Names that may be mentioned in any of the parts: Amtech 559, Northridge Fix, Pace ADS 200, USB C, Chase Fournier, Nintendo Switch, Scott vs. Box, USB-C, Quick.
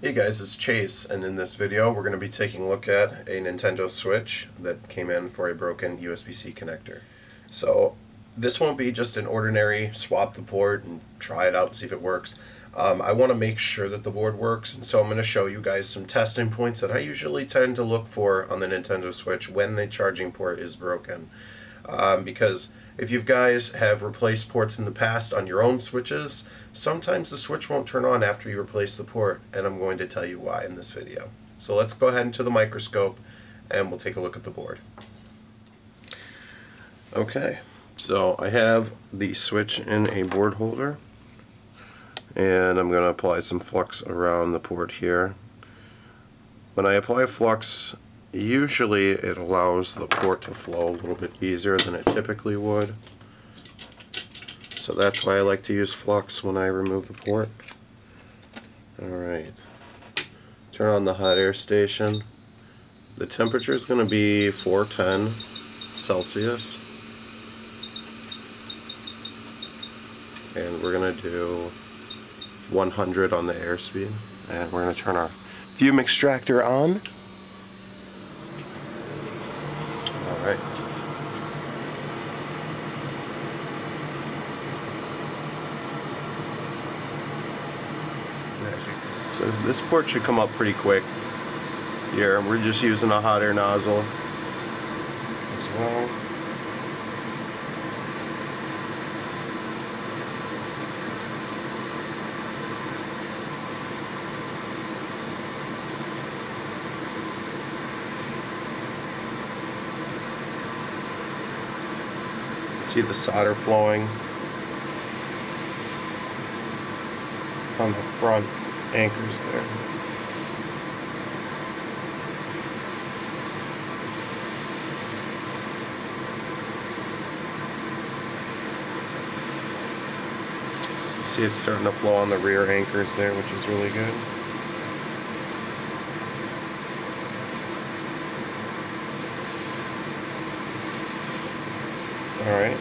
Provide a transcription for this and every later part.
Hey guys, it's Chase, and in this video we're going to be taking a look at a Nintendo Switch that came in for a broken USB-C connector. So this won't be just an ordinary swap the board and try it out and see if it works. I want to make sure that the board works, and so I'm going to show you guys some testing points that I usually tend to look for on the Nintendo Switch when the charging port is broken. Because if you guys have replaced ports in the past on your own switches, sometimes the switch won't turn on after you replace the port, and I'm going to tell you why in this video. So let's go ahead into the microscope and we'll take a look at the board. Okay, so I have the switch in a board holder, and I'm going to apply some flux around the port here. When I apply flux, usually it allows the port to flow a little bit easier than it typically would. So that's why I like to use flux when I remove the port. Alright, turn on the hot air station. The temperature is going to be 410 Celsius. And we're going to do 100 on the airspeed. And we're going to turn our fume extractor on. Alright. So this port should come up pretty quick. Here, we're just using a hot air nozzle as well. See the solder flowing on the front anchors there. See it's starting to flow on the rear anchors there, which is really good. Alright.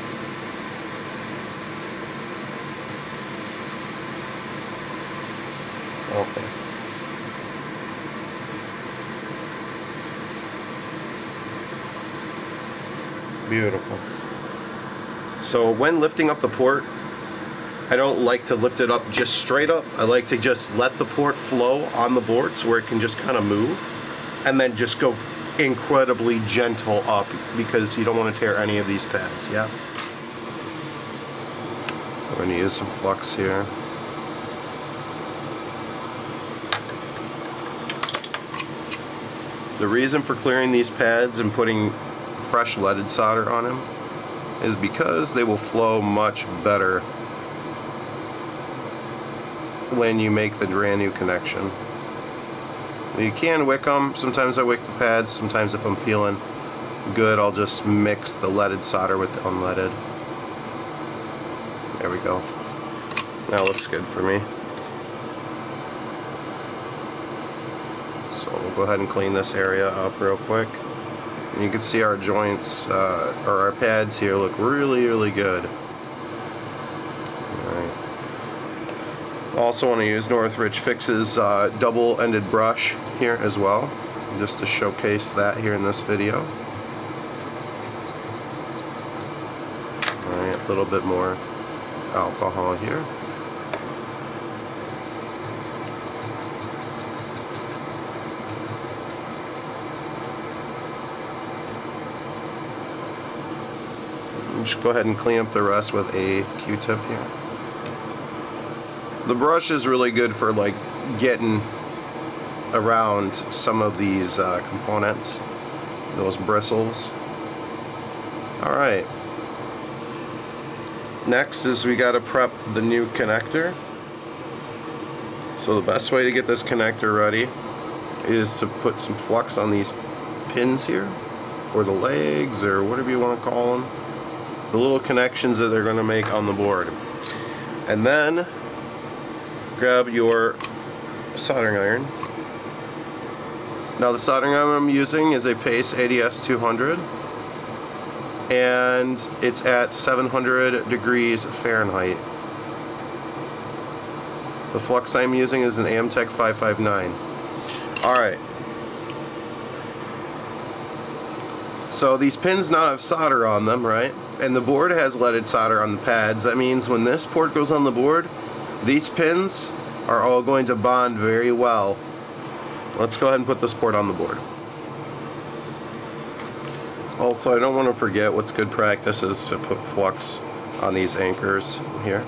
Okay. Beautiful. So when lifting up the port, I don't like to lift it up just straight up. I like to just let the port flow on the boards where it can just kind of move, and then just go incredibly gentle up, because you don't want to tear any of these pads. Yeah, I'm going to use some flux here. The reason for clearing these pads and putting fresh leaded solder on them is because they will flow much better when you make the brand new connection. You can wick them. Sometimes I wick the pads. Sometimes if I'm feeling good, I'll just mix the leaded solder with the unleaded. There we go. That looks good for me. So we'll go ahead and clean this area up real quick. And you can see our joints, or our pads here, look really, really good. Also want to use Northridge Fix's double-ended brush here as well, just to showcase that here in this video. Alright, a little bit more alcohol here. Just go ahead and clean up the rest with a Q-tip here. The brush is really good for like getting around some of these components, those bristles. Alright, next is we gotta prep the new connector. So the best way to get this connector ready is to put some flux on these pins here, or the legs, or whatever you want to call them, the little connections that they're going to make on the board. And then grab your soldering iron. Now the soldering iron I'm using is a Pace ADS 200, and it's at 700 degrees Fahrenheit. The flux I'm using is an Amtech 559. Alright. So these pins now have solder on them, right? And the board has leaded solder on the pads. That means when this port goes on the board, these pins are all going to bond very well. Let's go ahead and put this port on the board. Also, I don't want to forget what's good practice is to put flux on these anchors here.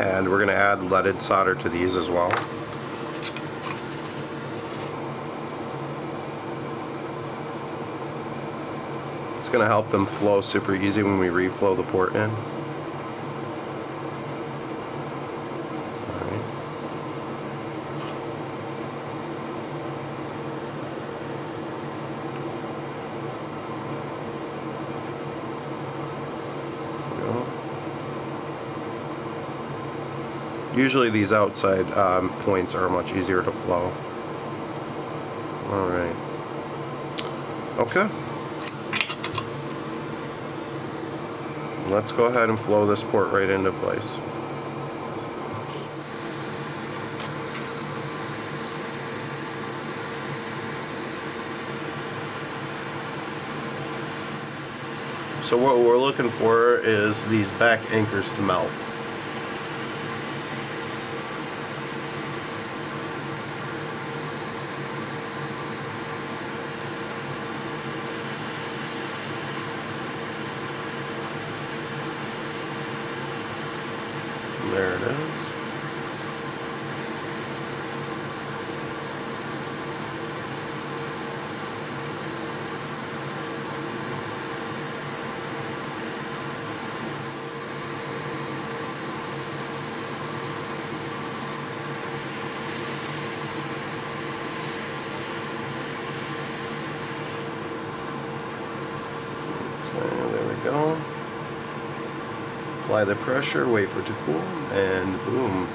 And we're going to add leaded solder to these as well. It's going to help them flow super easy when we reflow the port in. Usually these outside points are much easier to flow. Alright. Okay. Let's go ahead and flow this port right into place. So what we're looking for is these back anchors to melt. There it is. Okay, there we go. Apply the pressure, wait for it to cool, and boom.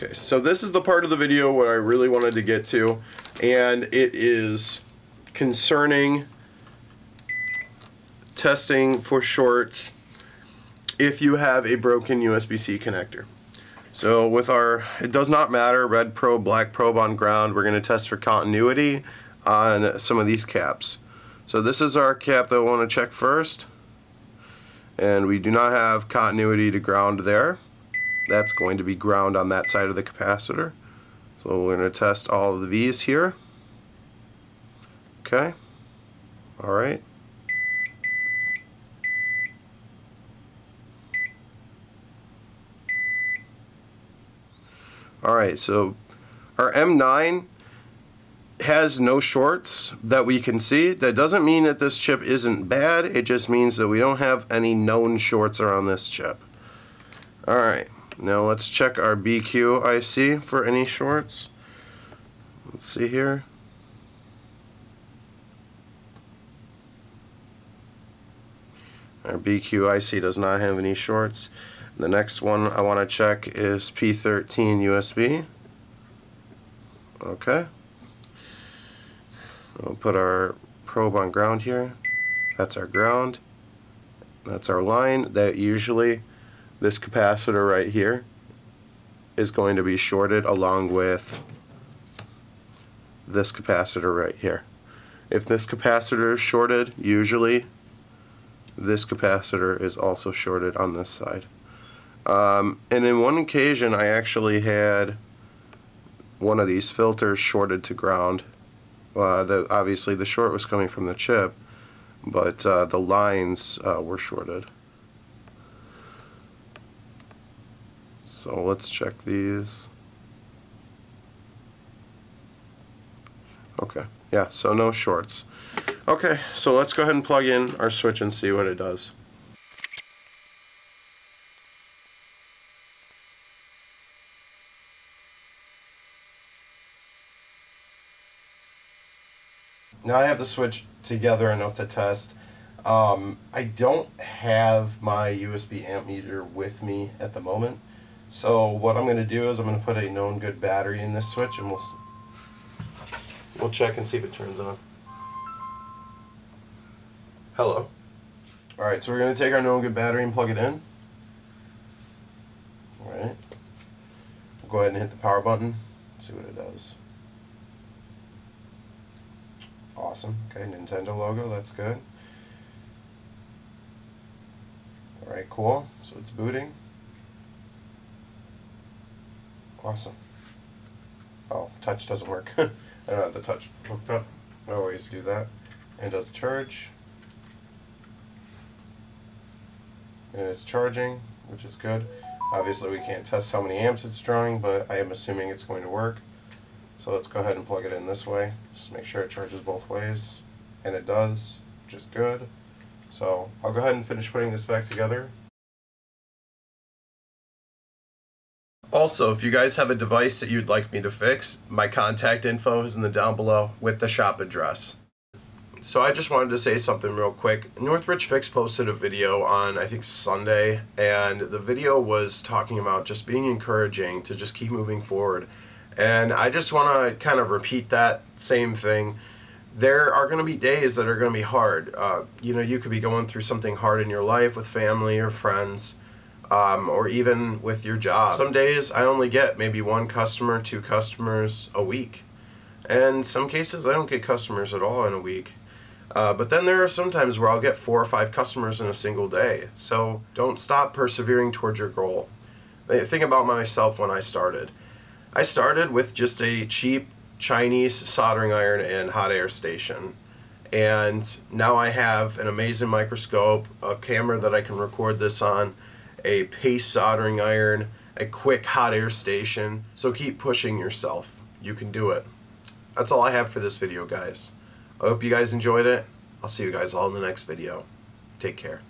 Okay, so this is the part of the video what I really wanted to get to, and it is concerning testing for shorts if you have a broken USB C connector. So with our, it does not matter, red probe, black probe on ground, we're going to test for continuity on some of these caps. So this is our cap that we want to check first, and we do not have continuity to ground there. That's going to be ground on that side of the capacitor. So we're going to test all of the V's here. Okay. All right. All right, so our M9 has no shorts that we can see. That doesn't mean that this chip isn't bad. It just means that we don't have any known shorts around this chip. All right. Now let's check our BQ IC for any shorts. Let's see here. Our BQ IC does not have any shorts. The next one I want to check is P13 USB. Okay. We'll put our probe on ground here. That's our ground. That's our line. That usually this capacitor right here is going to be shorted along with this capacitor right here. If this capacitor is shorted, usually this capacitor is also shorted on this side. And in one occasion I actually had one of these filters shorted to ground. Obviously the short was coming from the chip, but the lines were shorted. So let's check these. Okay, yeah, so no shorts. Okay, so let's go ahead and plug in our switch and see what it does. Now I have the switch together enough to test. I don't have my USB amp meter with me at the moment. So what I'm going to do is I'm going to put a known good battery in this switch and we'll check and see if it turns on. Hello. Alright, so we're going to take our known good battery and plug it in. Alright. We'll go ahead and hit the power button, see what it does. Awesome. Okay, Nintendo logo, that's good. Alright, cool. So it's booting. Awesome. Oh, touch doesn't work. I don't have the touch hooked up. I always do that. And it does charge. And it's charging, which is good. Obviously we can't test how many amps it's drawing, but I am assuming it's going to work. So let's go ahead and plug it in this way. Just make sure it charges both ways. And it does, which is good. So I'll go ahead and finish putting this back together. Also, if you guys have a device that you'd like me to fix, my contact info is in the down below with the shop address. So I just wanted to say something real quick. Northridge Fix posted a video on, I think, Sunday, and the video was talking about just being encouraging to just keep moving forward. And I just want to kind of repeat that same thing. There are going to be days that are going to be hard. You know, you could be going through something hard in your life with family or friends. Or even with your job. Some days I only get maybe one customer, two customers a week. And some cases I don't get customers at all in a week. But then there are some times where I'll get 4 or 5 customers in a single day. So don't stop persevering towards your goal. Think about myself when I started. I started with just a cheap Chinese soldering iron and hot air station. And now I have an amazing microscope, a camera that I can record this on, a Pace soldering iron, a Quick hot air station. So keep pushing yourself. You can do it. That's all I have for this video, guys. I hope you guys enjoyed it. I'll see you guys all in the next video. Take care.